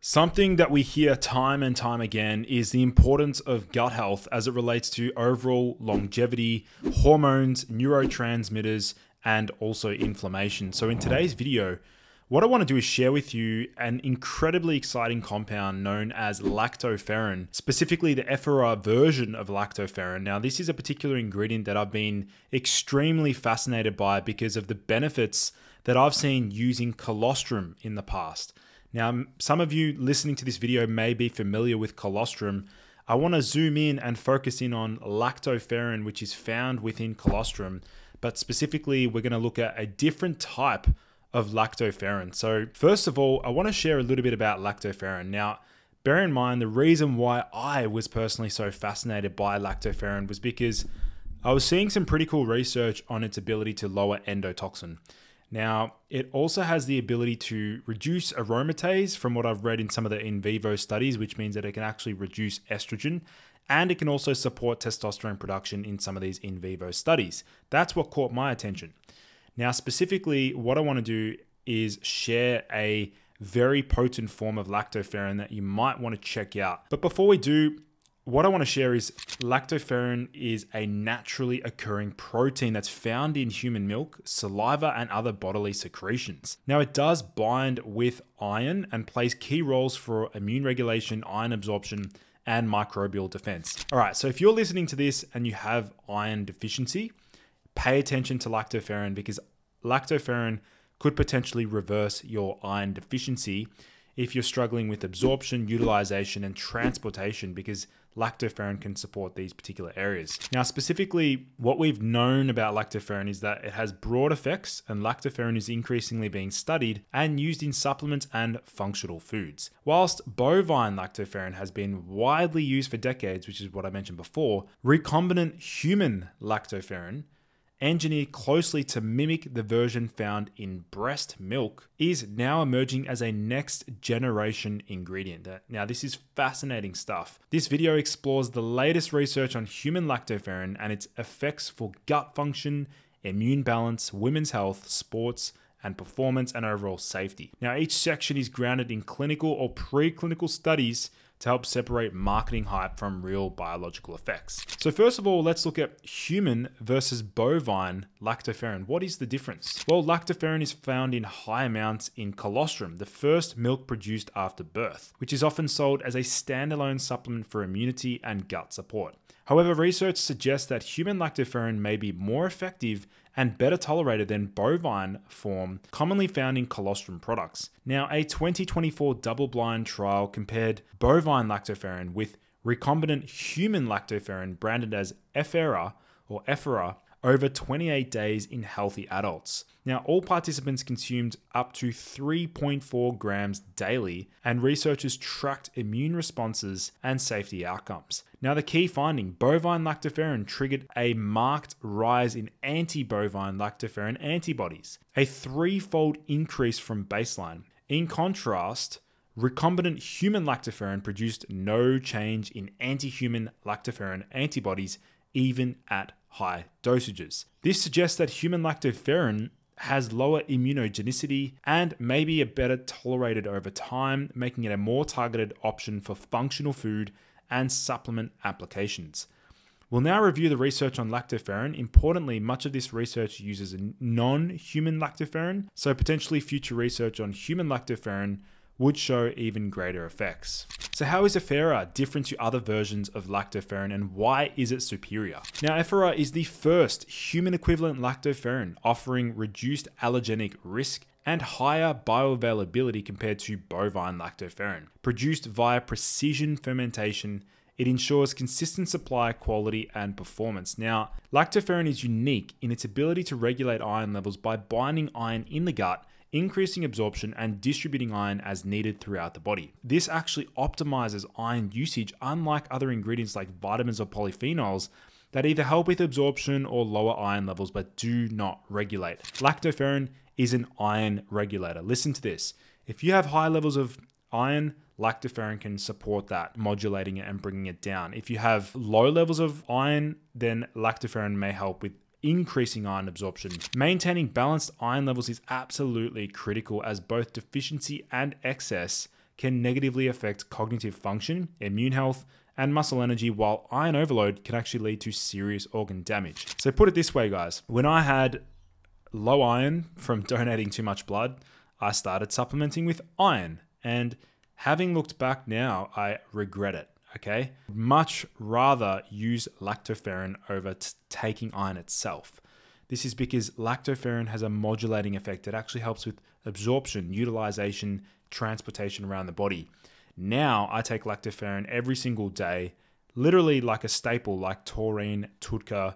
Something that we hear time and time again is the importance of gut health as it relates to overall longevity, hormones, neurotransmitters, and also inflammation. So in today's video, what I want to do is share with you an incredibly exciting compound known as lactoferrin, specifically the Effera version of lactoferrin. Now, this is a particular ingredient that I've been extremely fascinated by because of the benefits that I've seen using colostrum in the past. Now, some of you listening to this video may be familiar with colostrum. I want to zoom in and focus in on lactoferrin, which is found within colostrum, but specifically we're going to look at a different type of lactoferrin. So first of all, I want to share a little bit about lactoferrin. Now, bear in mind the reason why I was personally so fascinated by lactoferrin was because I was seeing some pretty cool research on its ability to lower endotoxin. Now, it also has the ability to reduce aromatase from what I've read in some of the in vivo studies, which means that it can actually reduce estrogen, and it can also support testosterone production in some of these in vivo studies. That's what caught my attention. Now, specifically, what I want to do is share a very potent form of lactoferrin that you might want to check out. But before we do, what I want to share is lactoferrin is a naturally occurring protein that's found in human milk, saliva, and other bodily secretions. Now, it does bind with iron and plays key roles for immune regulation, iron absorption, and microbial defense. All right, so if you're listening to this and you have iron deficiency, pay attention to lactoferrin because lactoferrin could potentially reverse your iron deficiency if you're struggling with absorption, utilization, and transportation, because lactoferrin can support these particular areas. Now, specifically, what we've known about lactoferrin is that it has broad effects, and lactoferrin is increasingly being studied and used in supplements and functional foods. Whilst bovine lactoferrin has been widely used for decades, which is what I mentioned before, recombinant human lactoferrin, engineered closely to mimic the version found in breast milk, is now emerging as a next generation ingredient. Now, this is fascinating stuff. This video explores the latest research on human lactoferrin and its effects for gut function, immune balance, women's health, sports and performance, and overall safety. Now, each section is grounded in clinical or preclinical studies to help separate marketing hype from real biological effects. So first of all, let's look at human versus bovine lactoferrin. What is the difference? Well, lactoferrin is found in high amounts in colostrum, the first milk produced after birth, which is often sold as a standalone supplement for immunity and gut support. However, research suggests that human lactoferrin may be more effective and better tolerated than bovine form commonly found in colostrum products. Now, a 2024 double-blind trial compared bovine lactoferrin with recombinant human lactoferrin branded as Effera or Effera over 28 days in healthy adults. Now, all participants consumed up to 3.4 grams daily, and researchers tracked immune responses and safety outcomes. Now, the key finding, bovine lactoferrin triggered a marked rise in anti-bovine lactoferrin antibodies, a threefold increase from baseline. In contrast, recombinant human lactoferrin produced no change in anti-human lactoferrin antibodies, even at high dosages. This suggests that human lactoferrin has lower immunogenicity and may be better tolerated over time, making it a more targeted option for functional food and supplement applications. We'll now review the research on lactoferrin. Importantly, much of this research uses non-human lactoferrin, so potentially future research on human lactoferrin would show even greater effects. So how is Effera different to other versions of lactoferrin, and why is it superior? Now, Effera is the first human equivalent lactoferrin, offering reduced allergenic risk and higher bioavailability compared to bovine lactoferrin. Produced via precision fermentation, it ensures consistent supply, quality, and performance. Now, lactoferrin is unique in its ability to regulate iron levels by binding iron in the gut, increasing absorption and distributing iron as needed throughout the body. This actually optimizes iron usage, unlike other ingredients like vitamins or polyphenols that either help with absorption or lower iron levels but do not regulate. Lactoferrin is an iron regulator. Listen to this. If you have high levels of iron, lactoferrin can support that, modulating it and bringing it down. If you have low levels of iron, then lactoferrin may help with increasing iron absorption. Maintaining balanced iron levels is absolutely critical, as both deficiency and excess can negatively affect cognitive function, immune health, and muscle energy, while iron overload can actually lead to serious organ damage. So put it this way, guys, when I had low iron from donating too much blood, I started supplementing with iron, and having looked back now, I regret it, okay? Much rather use lactoferrin over taking iron itself. This is because lactoferrin has a modulating effect. It actually helps with absorption, utilization, transportation around the body. Now I take lactoferrin every single day, literally like a staple, like taurine, Tutka,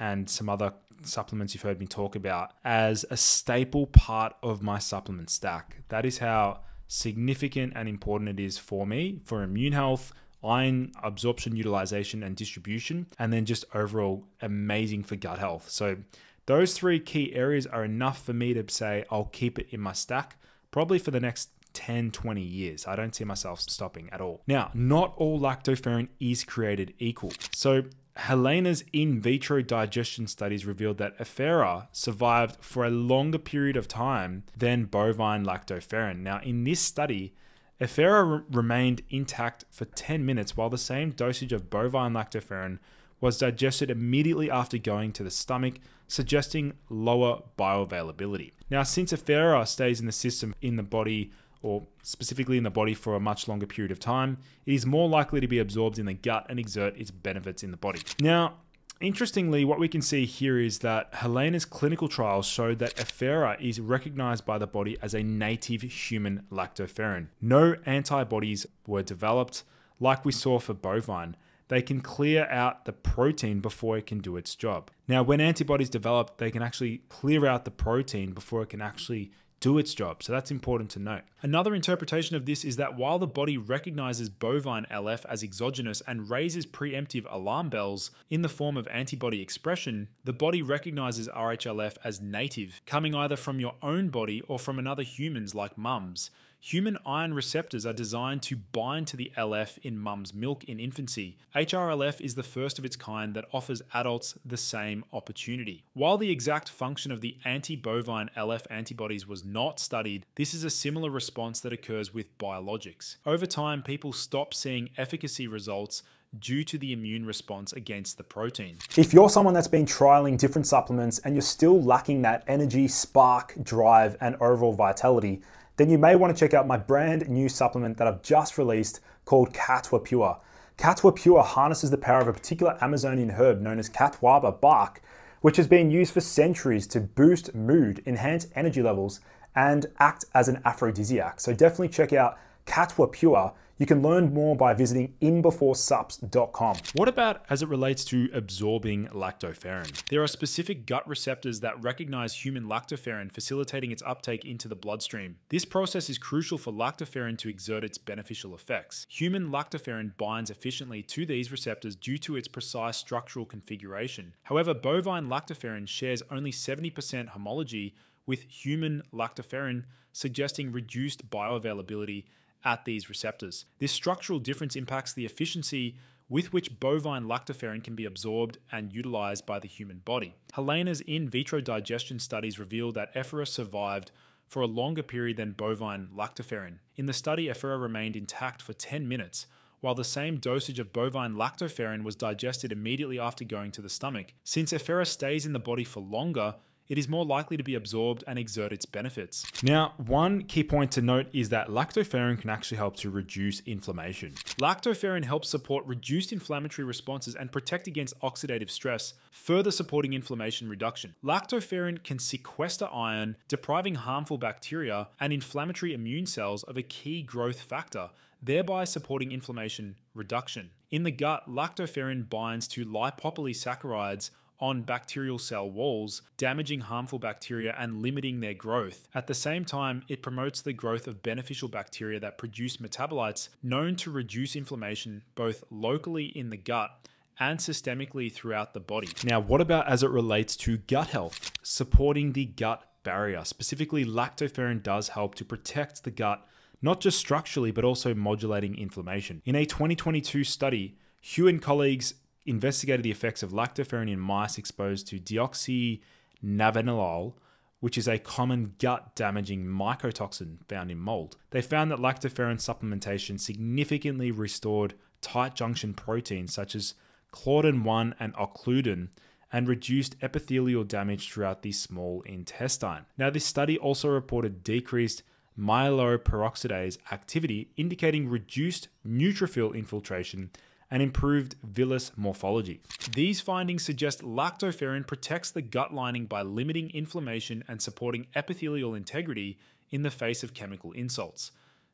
and some other supplements you've heard me talk about, as a staple part of my supplement stack. That is how significant and important it is for me, for immune health, iron absorption, utilization, and distribution, and then just overall amazing for gut health. So those three key areas are enough for me to say I'll keep it in my stack probably for the next 10, 20 years. I don't see myself stopping at all. Now, not all lactoferrin is created equal. So Helena's in vitro digestion studies revealed that Effera survived for a longer period of time than bovine lactoferrin. Now, in this study, Effera remained intact for 10 minutes while the same dosage of bovine lactoferrin was digested immediately after going to the stomach, suggesting lower bioavailability. Now, since Effera stays in the system, in the body, or specifically in the body for a much longer period of time, it is more likely to be absorbed in the gut and exert its benefits in the body. Now, interestingly, what we can see here is that Helena's clinical trials showed that Effera is recognized by the body as a native human lactoferrin. No antibodies were developed like we saw for bovine. They can clear out the protein before it can do its job. Now, when antibodies develop, they can actually clear out the protein before it can actually do its job. So that's important to note. Another interpretation of this is that while the body recognizes bovine LF as exogenous and raises preemptive alarm bells in the form of antibody expression, the body recognizes RHLF as native, coming either from your own body or from another human's, like mums. Human iron receptors are designed to bind to the LF in mum's milk in infancy. HRLF is the first of its kind that offers adults the same opportunity. While the exact function of the anti-bovine LF antibodies was not studied, this is a similar response that occurs with biologics. Over time, people stop seeing efficacy results due to the immune response against the protein. If you're someone that's been trialing different supplements and you're still lacking that energy, spark, drive, and overall vitality, then you may want to check out my brand new supplement that I've just released called Catuaba Pure. Catuaba Pure harnesses the power of a particular Amazonian herb known as Catuaba bark, which has been used for centuries to boost mood, enhance energy levels, and act as an aphrodisiac. So definitely check out Catuaba Pure. You can learn more by visiting inbeforesupps.com. What about as it relates to absorbing lactoferrin? There are specific gut receptors that recognize human lactoferrin, facilitating its uptake into the bloodstream. This process is crucial for lactoferrin to exert its beneficial effects. Human lactoferrin binds efficiently to these receptors due to its precise structural configuration. However, bovine lactoferrin shares only 70% homology with human lactoferrin, suggesting reduced bioavailability at these receptors. This structural difference impacts the efficiency with which bovine lactoferrin can be absorbed and utilized by the human body. Helena's in vitro digestion studies reveal that Effera survived for a longer period than bovine lactoferrin. In the study, Effera remained intact for 10 minutes, while the same dosage of bovine lactoferrin was digested immediately after going to the stomach. Since Effera stays in the body for longer, it is more likely to be absorbed and exert its benefits. Now, one key point to note is that lactoferrin can actually help to reduce inflammation. Lactoferrin helps support reduced inflammatory responses and protect against oxidative stress, further supporting inflammation reduction. Lactoferrin can sequester iron, depriving harmful bacteria and inflammatory immune cells of a key growth factor, thereby supporting inflammation reduction. In the gut, lactoferrin binds to lipopolysaccharides on bacterial cell walls, damaging harmful bacteria and limiting their growth. At the same time, it promotes the growth of beneficial bacteria that produce metabolites known to reduce inflammation both locally in the gut and systemically throughout the body. Now, what about as it relates to gut health? Supporting the gut barrier. Specifically, lactoferrin does help to protect the gut, not just structurally, but also modulating inflammation. In a 2022 study, Hugh and colleagues investigated the effects of lactoferrin in mice exposed to deoxynavalinol, which is a common gut-damaging mycotoxin found in mold. They found that lactoferrin supplementation significantly restored tight junction proteins such as claudin-1 and occludin, and reduced epithelial damage throughout the small intestine. Now, this study also reported decreased myeloperoxidase activity, indicating reduced neutrophil infiltration and improved villus morphology. These findings suggest lactoferrin protects the gut lining by limiting inflammation and supporting epithelial integrity in the face of chemical insults.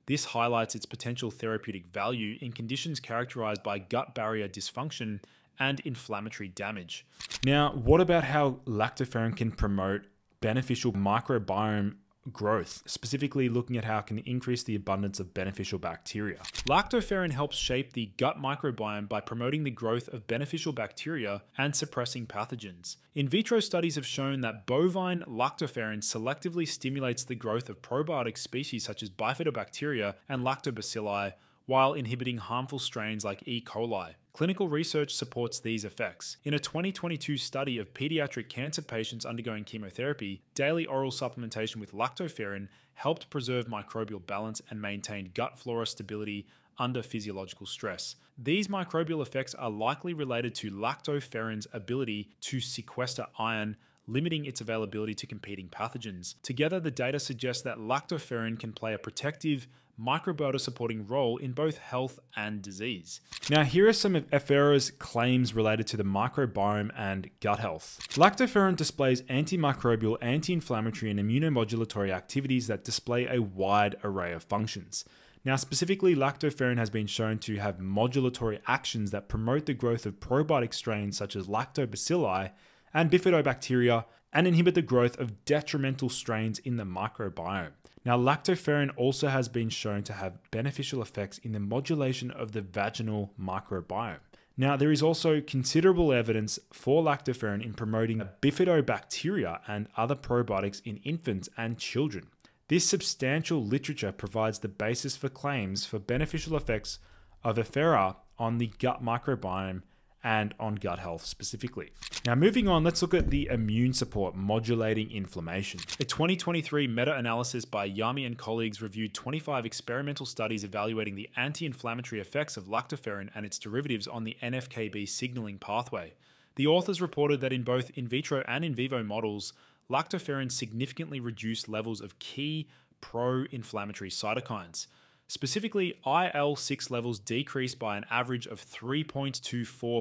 This highlights its potential therapeutic value in conditions characterized by gut barrier dysfunction and inflammatory damage. Now, what about how lactoferrin can promote beneficial microbiome growth, specifically looking at how it can increase the abundance of beneficial bacteria? Lactoferrin helps shape the gut microbiome by promoting the growth of beneficial bacteria and suppressing pathogens. In vitro studies have shown that bovine lactoferrin selectively stimulates the growth of probiotic species such as bifidobacteria and lactobacilli, while inhibiting harmful strains like E. coli. Clinical research supports these effects. In a 2022 study of pediatric cancer patients undergoing chemotherapy, daily oral supplementation with lactoferrin helped preserve microbial balance and maintain gut flora stability under physiological stress. These microbial effects are likely related to lactoferrin's ability to sequester iron, limiting its availability to competing pathogens. Together, the data suggests that lactoferrin can play a protective, microbiota-supporting role in both health and disease. Now, here are some of Effera's claims related to the microbiome and gut health. Lactoferrin displays antimicrobial, anti-inflammatory, and immunomodulatory activities that display a wide array of functions. Now, specifically, lactoferrin has been shown to have modulatory actions that promote the growth of probiotic strains such as lactobacilli and bifidobacteria, and inhibit the growth of detrimental strains in the microbiome. Now, lactoferrin also has been shown to have beneficial effects in the modulation of the vaginal microbiome. Now, there is also considerable evidence for lactoferrin in promoting bifidobacteria and other probiotics in infants and children. This substantial literature provides the basis for claims for beneficial effects of Effera on the gut microbiome and on gut health specifically. Now, moving on, let's look at the immune support modulating inflammation. A 2023 meta-analysis by Yami and colleagues reviewed 25 experimental studies evaluating the anti-inflammatory effects of lactoferrin and its derivatives on the NFKB signaling pathway. The authors reported that in both in vitro and in vivo models, lactoferrin significantly reduced levels of key pro-inflammatory cytokines. Specifically, IL-6 levels decreased by an average of 3.24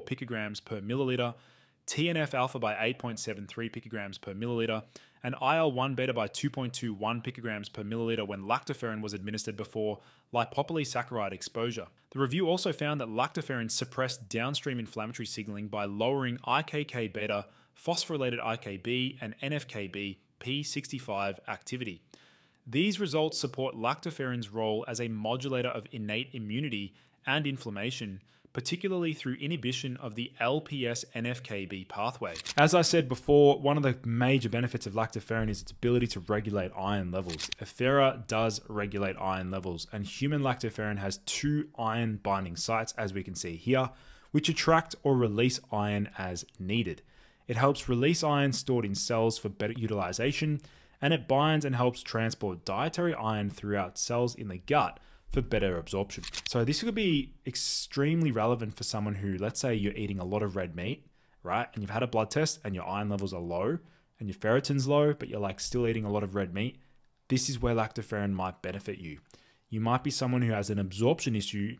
picograms per milliliter, TNF-alpha by 8.73 picograms per milliliter, and IL-1 beta by 2.21 picograms per milliliter when lactoferrin was administered before lipopolysaccharide exposure. The review also found that lactoferrin suppressed downstream inflammatory signaling by lowering IKK beta, phosphorylated IKB, and NFKB P65 activity. These results support lactoferrin's role as a modulator of innate immunity and inflammation, particularly through inhibition of the LPS-NFKB pathway. As I said before, one of the major benefits of lactoferrin is its ability to regulate iron levels. Effera does regulate iron levels, and human lactoferrin has two iron binding sites, as we can see here, which attract or release iron as needed. It helps release iron stored in cells for better utilization, and it binds and helps transport dietary iron throughout cells in the gut for better absorption. So this could be extremely relevant for someone who, let's say you're eating a lot of red meat, right? And you've had a blood test and your iron levels are low and your ferritin's low, but you're like still eating a lot of red meat. This is where lactoferrin might benefit you. You might be someone who has an absorption issue,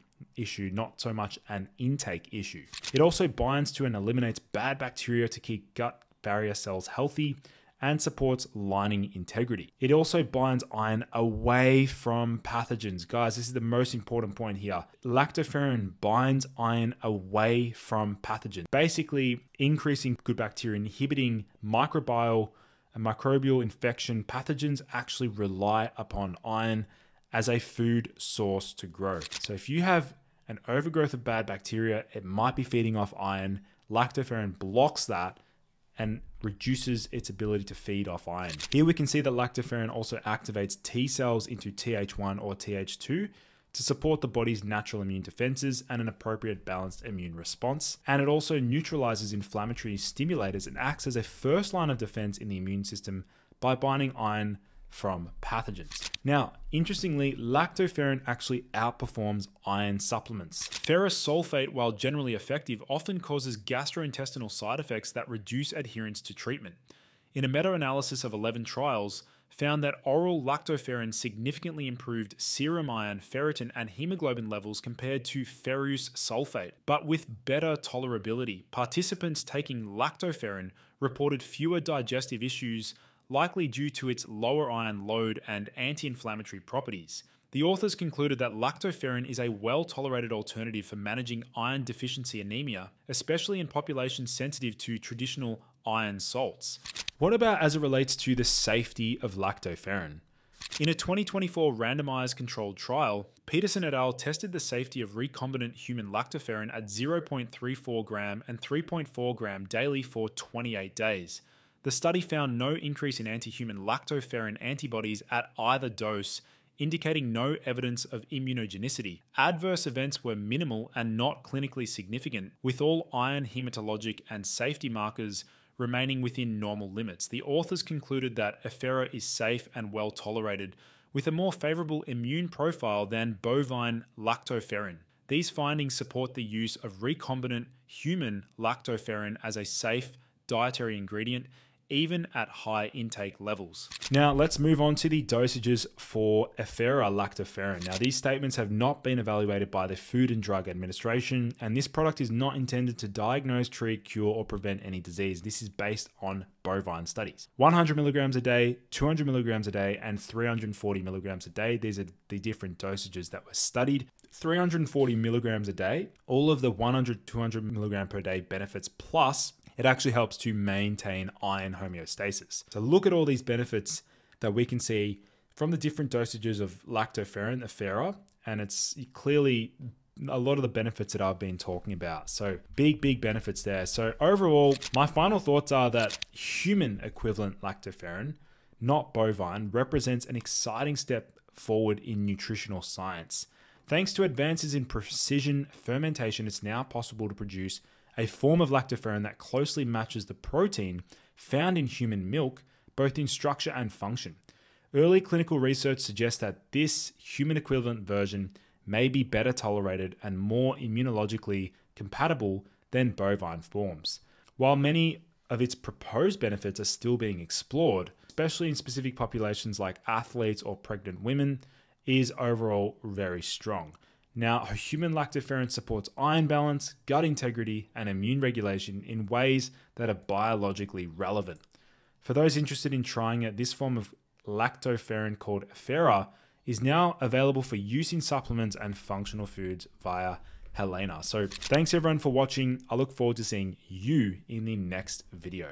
not so much an intake issue. It also binds to and eliminates bad bacteria to keep gut barrier cells healthy, and supports lining integrity. It also binds iron away from pathogens. Guys, this is the most important point here. Lactoferrin binds iron away from pathogens, basically increasing good bacteria, inhibiting microbial and microbial infection. Pathogens actually rely upon iron as a food source to grow. So if you have an overgrowth of bad bacteria, it might be feeding off iron. Lactoferrin blocks that and reduces its ability to feed off iron. Here we can see that lactoferrin also activates T cells into Th1 or Th2 to support the body's natural immune defenses and an appropriate balanced immune response. And it also neutralizes inflammatory stimulators and acts as a first line of defense in the immune system by binding iron from pathogens. Now, interestingly, lactoferrin actually outperforms iron supplements. Ferrous sulfate, while generally effective, often causes gastrointestinal side effects that reduce adherence to treatment. In a meta-analysis of 11 trials, found that oral lactoferrin significantly improved serum iron, ferritin, and hemoglobin levels compared to ferrous sulfate, but with better tolerability. Participants taking lactoferrin reported fewer digestive issues, likely due to its lower iron load and anti-inflammatory properties. The authors concluded that lactoferrin is a well-tolerated alternative for managing iron deficiency anemia, especially in populations sensitive to traditional iron salts. What about as it relates to the safety of lactoferrin? In a 2024 randomized controlled trial, Peterson et al. Tested the safety of recombinant human lactoferrin at 0.34 gram and 3.4 gram daily for 28 days. The study found no increase in anti-human lactoferrin antibodies at either dose, indicating no evidence of immunogenicity. Adverse events were minimal and not clinically significant, with all iron, hematologic, and safety markers remaining within normal limits. The authors concluded that Effera is safe and well tolerated, with a more favorable immune profile than bovine lactoferrin. These findings support the use of recombinant human lactoferrin as a safe dietary ingredient, even at high intake levels. Now let's move on to the dosages for Effera lactoferrin. Now these statements have not been evaluated by the Food and Drug Administration, and this product is not intended to diagnose, treat, cure, or prevent any disease. This is based on bovine studies. 100 milligrams a day, 200 milligrams a day, and 340 milligrams a day. These are the different dosages that were studied. 340 milligrams a day, all of the 100, 200 milligram per day benefits, plus it actually helps to maintain iron homeostasis. So look at all these benefits that we can see from the different dosages of lactoferrin, Effera, and it's clearly a lot of the benefits that I've been talking about. So big benefits there. So overall, my final thoughts are that human equivalent lactoferrin, not bovine, represents an exciting step forward in nutritional science. Thanks to advances in precision fermentation, it's now possible to produce a form of lactoferrin that closely matches the protein found in human milk, both in structure and function. Early clinical research suggests that this human equivalent version may be better tolerated and more immunologically compatible than bovine forms. While many of its proposed benefits are still being explored, especially in specific populations like athletes or pregnant women, is overall very strong. Now, human lactoferrin supports iron balance, gut integrity, and immune regulation in ways that are biologically relevant. For those interested in trying it, this form of lactoferrin called Effera is now available for use in supplements and functional foods via Helena. So thanks everyone for watching. I look forward to seeing you in the next video.